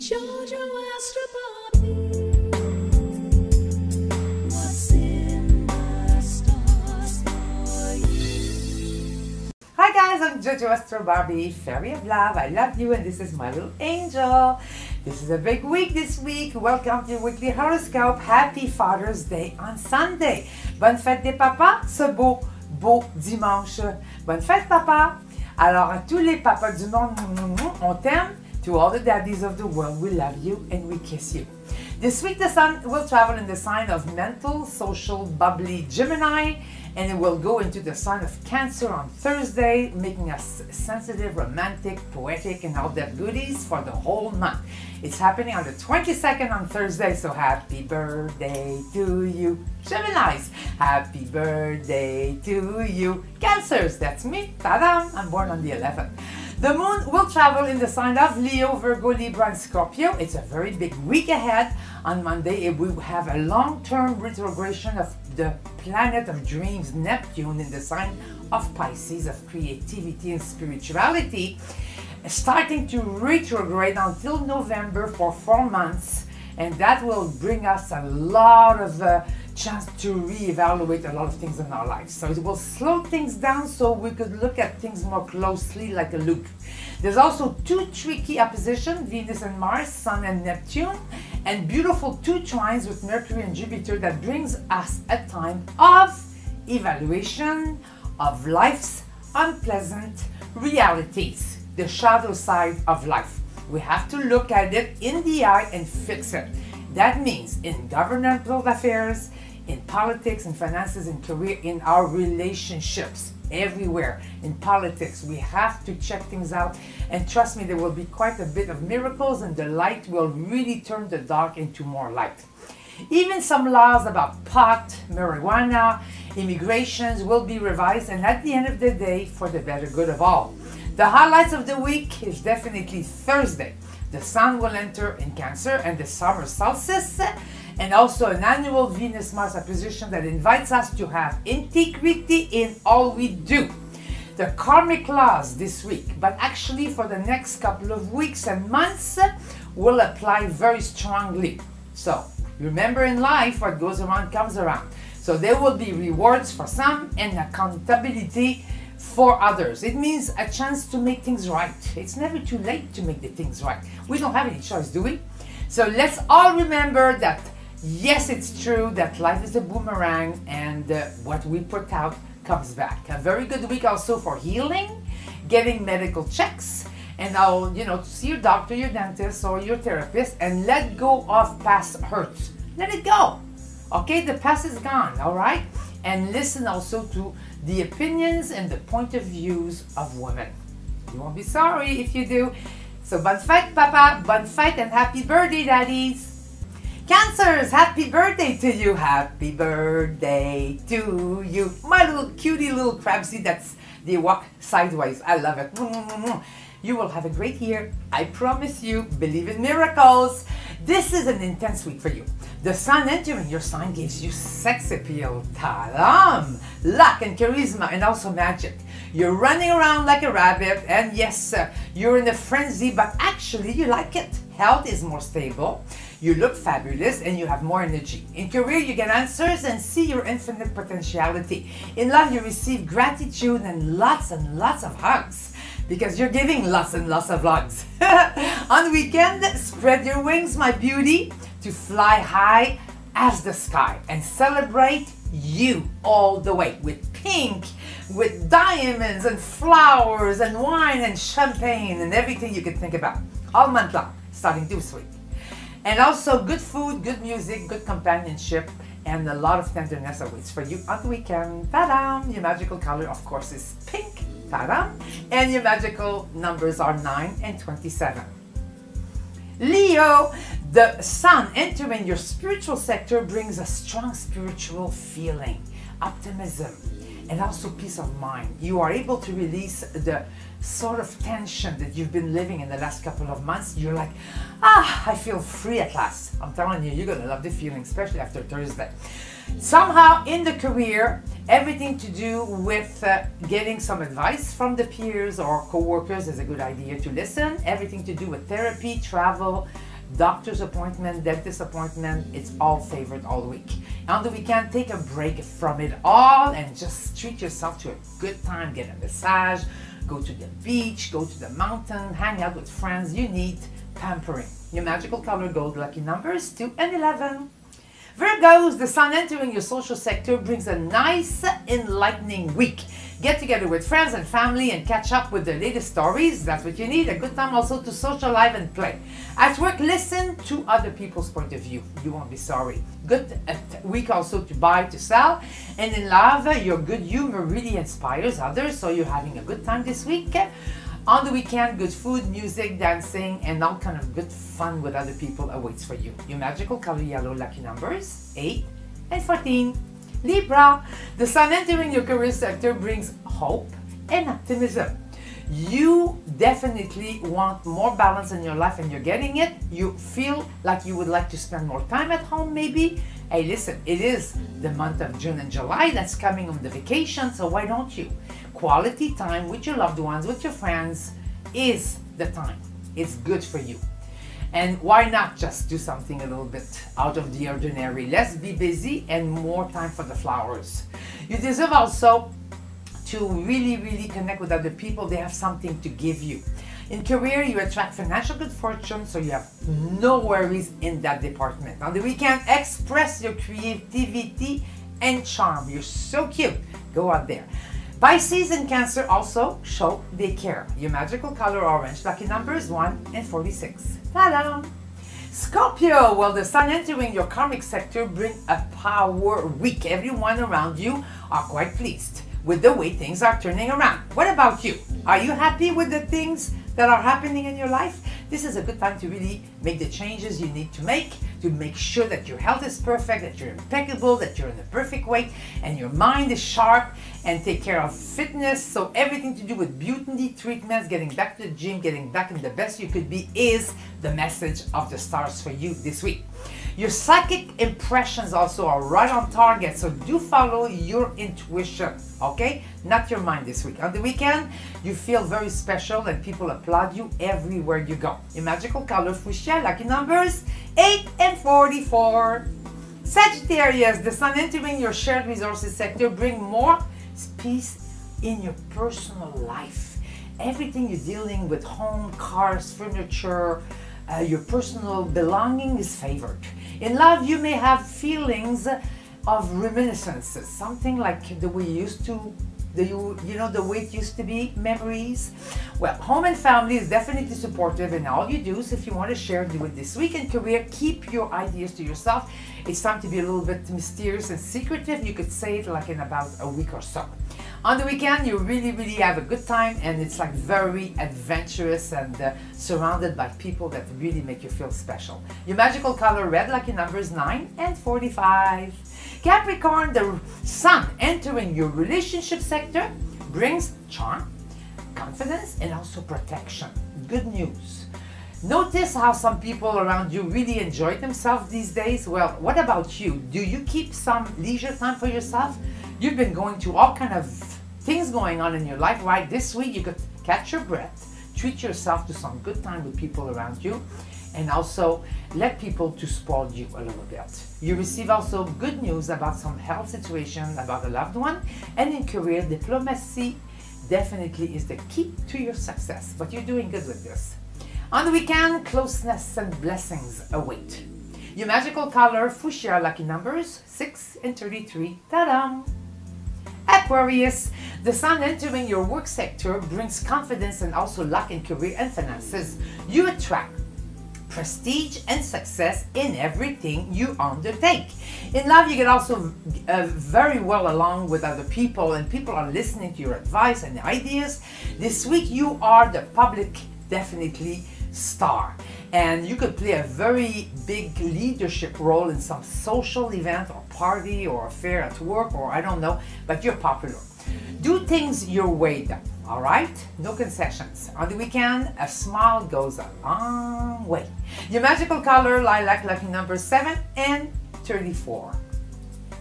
Jojo Astro Barbie. What's in the stars for you? Hi guys, I'm Jojo Astro Barbie, fairy of love. I love you, and this is my little angel. This is a big week this week. Welcome to your weekly horoscope. Happy Father's Day on Sunday. Bonne fête des papas, ce beau dimanche. Bonne fête papa. Alors à tous les papas du monde, on t'aime. To all the daddies of the world, we love you and we kiss you. This week the sun will travel in the sign of mental, social, bubbly Gemini, and it will go into the sign of Cancer on Thursday, making us sensitive, romantic, poetic, and all that goodies for the whole month. It's happening on the 22nd on Thursday, so happy birthday to you, Geminis! Happy birthday to you, Cancers! That's me, ta-dam! I'm born on the 11th. The moon will travel in the sign of Leo, Virgo, Libra, and Scorpio. It's a very big week ahead. On Monday, we have a long-term retrogression of the planet of dreams, Neptune, in the sign of Pisces, of creativity and spirituality, starting to retrograde until November for 4 months. And that will bring us a lot of chance to re-evaluate a lot of things in our lives. So it will slow things down so we could look at things more closely, like a loop. There's also two tricky oppositions, Venus and Mars, Sun and Neptune, and beautiful two trines with Mercury and Jupiter that brings us a time of evaluation of life's unpleasant realities, the shadow side of life. We have to look at it in the eye and fix it. That means in governmental affairs, in politics, in finances, in career, in our relationships, everywhere. In politics, we have to check things out. And trust me, there will be quite a bit of miracles, and the light will really turn the dark into more light. Even some laws about pot, marijuana, immigrations will be revised, and at the end of the day, for the better good of all. The highlights of the week is definitely Thursday. The sun will enter in Cancer and the summer solstice, and also an annual Venus-Mars opposition that invites us to have integrity in all we do. The karmic laws this week, but actually for the next couple of weeks and months, will apply very strongly. So remember, in life, what goes around comes around. So there will be rewards for some and accountability for others. It means a chance to make things right. It's never too late to make the things right. We don't have any choice, do we? So let's all remember that, yes, it's true that life is a boomerang, and what we put out comes back. A very good week also for healing, getting medical checks, and now, you know, to see your doctor, your dentist, or your therapist, and let go of past hurts. Let it go. Okay, the past is gone, all right? And listen also to the opinions and the point of views of women. You won't be sorry if you do. So bonne fête, papa, bonne fête, and happy birthday, daddies. Cancers, happy birthday to you. Happy birthday to you. My little cutie little crabsy, they walk sideways. I love it. You will have a great year. I promise you. Believe in miracles. This is an intense week for you. The sun entering your sign gives you sex appeal, ta-dam, luck and charisma, and also magic. You're running around like a rabbit, and yes, you're in a frenzy, but actually you like it. Health is more stable, you look fabulous, and you have more energy. In career, you get answers and see your infinite potentiality. In love, you receive gratitude and lots of hugs, because you're giving lots and lots of hugs. On weekend, spread your wings, my beauty, to fly high as the sky and celebrate you all the way with pink, with diamonds and flowers and wine and champagne and everything you can think about all month long, starting this week. And also good food, good music, good companionship, and a lot of tenderness awaits for you on the weekend. Ta-dam! Your magical color, of course, is pink. Ta-dam! And your magical numbers are 9 and 27. Leo, the sun entering your spiritual sector brings a strong spiritual feeling, optimism, and also peace of mind. You are able to release the sort of tension that you've been living in the last couple of months. You're like, ah, I feel free at last. I'm telling you, you're gonna love the feeling, especially after Thursday. Somehow in the career, everything to do with getting some advice from the peers or co-workers is a good idea to listen. Everything to do with therapy, travel, doctor's appointment, dentist appointment, it's all favored all week. And on the weekend, take a break from it all and just treat yourself to a good time. Get a massage, go to the beach, go to the mountain, hang out with friends. You need pampering. Your magical color gold, lucky numbers 2 and 11. Virgos, the sun entering your social sector brings a nice, enlightening week. Get together with friends and family and catch up with the latest stories. That's what you need. A good time also to socialize and play. At work, listen to other people's point of view. You won't be sorry. Good week also to buy, to sell. And in love, your good humor really inspires others, so you're having a good time this week. On the weekend, good food, music, dancing, and all kind of good fun with other people awaits for you. Your magical color yellow, lucky numbers 8 and 14. Libra, the sun entering your career sector brings hope and optimism. You definitely want more balance in your life and you're getting it. You feel like you would like to spend more time at home maybe. Hey, listen, it is the month of June and July that's coming on the vacation, so why don't you? Quality time with your loved ones, with your friends is the time. It's good for you. And why not just do something a little bit out of the ordinary? Less be busy and more time for the flowers. You deserve also to really connect with other people. They have something to give you. In career, you attract financial good fortune, so you have no worries in that department. On the weekend, express your creativity and charm. You're so cute. Go out there. Pisces and Cancer also show they care. Your magical color orange, lucky numbers 1 and 46. Ta-da! Scorpio, well, the sun entering your karmic sector brings a power week. Everyone around you are quite pleased with the way things are turning around. What about you? Are you happy with the things that are happening in your life? This is a good time to really make the changes you need to make sure that your health is perfect, that you're impeccable, that you're in the perfect weight, and your mind is sharp, and take care of fitness. So everything to do with beauty treatments, getting back to the gym, getting back in the best you could be is the message of the stars for you this week. Your psychic impressions also are right on target, so do follow your intuition, okay? Not your mind this week. On the weekend, you feel very special and people applaud you everywhere you go. Your magical color fuchsia, lucky numbers 8 and 44. Sagittarius, the sun entering your shared resources sector bring more peace in your personal life. Everything you're dealing with, home, cars, furniture, your personal belonging is favored. In love, you may have feelings of reminiscences, something like the way you used to, the way it used to be, memories. Well, home and family is definitely supportive in all you do, so if you want to share, do it this week. In career, keep your ideas to yourself. It's time to be a little bit mysterious and secretive. You could say it like in about a week or so. On the weekend, you really have a good time, and it's like very adventurous and surrounded by people that really make you feel special. Your magical color red, lucky numbers 9 and 45. Capricorn, the sun entering your relationship sector brings charm, confidence, and also protection. Good news. Notice how some people around you really enjoy themselves these days. Well, what about you? Do you keep some leisure time for yourself? You've been going to all kind of things going on in your life, right? This week you could catch your breath, treat yourself to some good time with people around you, and also let people to spoil you a little bit. You receive also good news about some health situation, about a loved one, and in career, diplomacy definitely is the key to your success, but you're doing good with this. On the weekend, closeness and blessings await. Your magical color fuchsia, lucky numbers 6 and 33. Ta-da! Aquarius, the sun entering your work sector brings confidence and also luck in career and finances. You attract prestige and success in everything you undertake. In love, you get also very well along with other people, and people are listening to your advice and ideas. This week, you are the public definitely star, and you could play a very big leadership role in some social event or party or affair at work, or I don't know, but you're popular. Do things your way though, all right? No concessions. On the weekend, a smile goes a long way. Your magical color lilac, lucky number 7 and 34.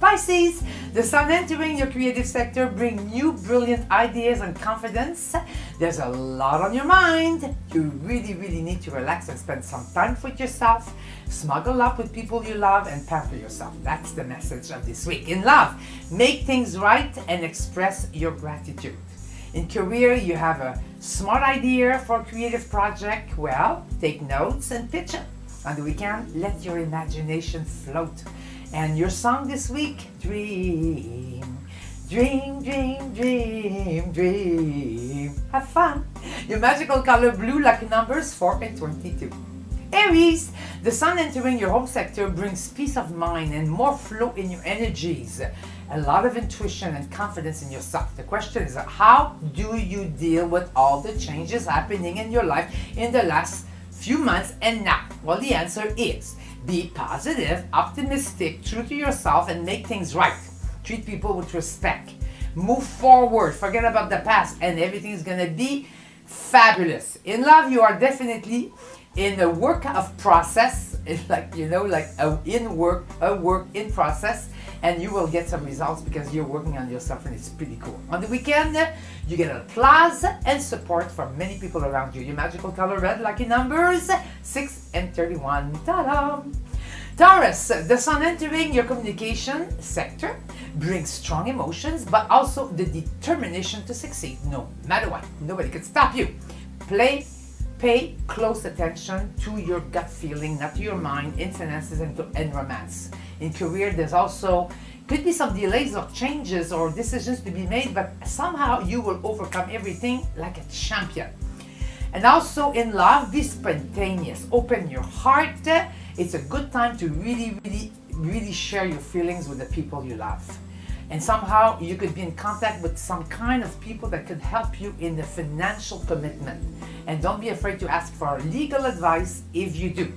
Pisces, the Sun entering your creative sector brings new brilliant ideas and confidence. There's a lot on your mind. You really need to relax and spend some time with yourself. Smuggle up with people you love and pamper yourself. That's the message of this week. In love, make things right and express your gratitude. In career, you have a smart idea for a creative project. Well, take notes and pitch it. On the weekend, let your imagination float. And your song this week, dream, dream, dream, dream, dream. Have fun. Your magical color blue, lucky numbers 4 and 22. Aries, the Sun entering your home sector brings peace of mind and more flow in your energies. A lot of intuition and confidence in yourself. The question is, how do you deal with all the changes happening in your life in the last few months and now? Well, the answer is, be positive, optimistic, true to yourself, and make things right. Treat people with respect. Move forward, forget about the past, and everything is gonna be fabulous. In love, you are definitely in the work of process. It's like, you know, like a work in process, and you will get some results because you're working on yourself, and it's pretty cool. On the weekend, you get applause and support from many people around you. Your magical color red, lucky numbers 6 and 31. Ta-da! Taurus, the Sun entering your communication sector brings strong emotions, but also the determination to succeed no matter what. Nobody can stop you. Pay close attention to your gut feeling, not to your mind, in finances and romance. In career, there's also could be some delays or changes or decisions to be made, but somehow you will overcome everything like a champion. And also in love, be spontaneous. Open your heart. It's a good time to really share your feelings with the people you love. And somehow you could be in contact with some kind of people that could help you in the financial commitment. And don't be afraid to ask for legal advice if you do.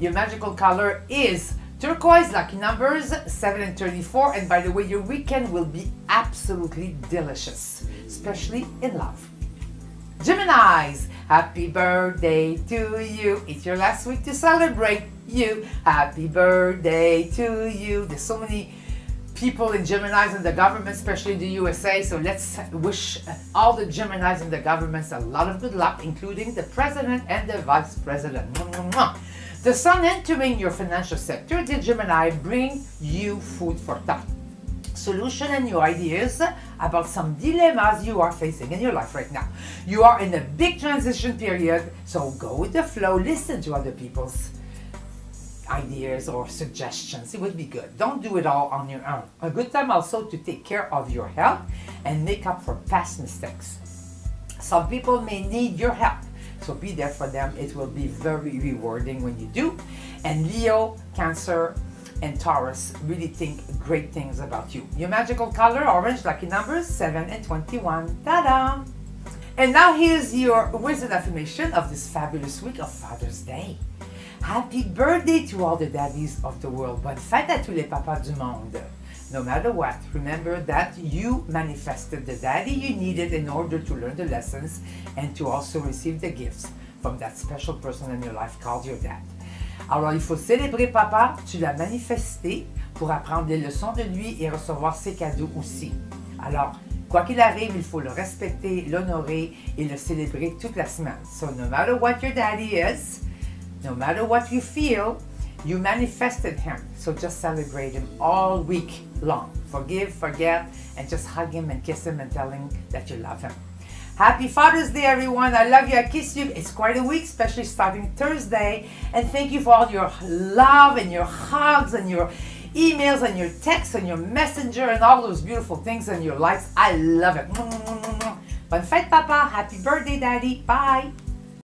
Your magical color is turquoise, lucky numbers 7 and 34. And by the way, your weekend will be absolutely delicious, especially in love. Geminis, happy birthday to you. It's your last week to celebrate you. Happy birthday to you. There's so many people in Geminis and the government, especially in the USA. So let's wish all the Geminis and the governments a lot of good luck, including the president and the vice president. The Sun entering your financial sector, the Gemini, bring you food for thought, solution and new ideas about some dilemmas you are facing in your life right now. You are in a big transition period, so go with the flow, listen to other people's ideas or suggestions. It would be good. Don't do it all on your own. A good time also to take care of your health and make up for past mistakes. Some people may need your help, so be there for them. It will be very rewarding when you do. And Leo, Cancer, and Taurus really think great things about you. Your magical color, orange, lucky numbers 7 and 21. Ta-da! And now here's your wizard affirmation of this fabulous week of Father's Day. Happy birthday to all the daddies of the world. Bonne fête à tous les papas du monde. No matter what, remember that you manifested the daddy you needed in order to learn the lessons and to also receive the gifts from that special person in your life called your dad. Alors il faut célébrer papa, tu l'as manifesté pour apprendre les leçons de lui et recevoir ses cadeaux aussi. Alors, quoi qu'il arrive, il faut le respecter, l'honorer et le célébrer toute la semaine. So no matter what your daddy is, no matter what you feel, you manifested him. So just celebrate him all week long. Forgive, forget, and just hug him and kiss him and tell him that you love him. Happy Father's Day, everyone. I love you. I kiss you. It's quite a week, especially starting Thursday. And thank you for all your love and your hugs and your emails and your texts and your messenger and all those beautiful things and your likes. I love it. Bonne fête, Papa. Happy birthday, Daddy. Bye.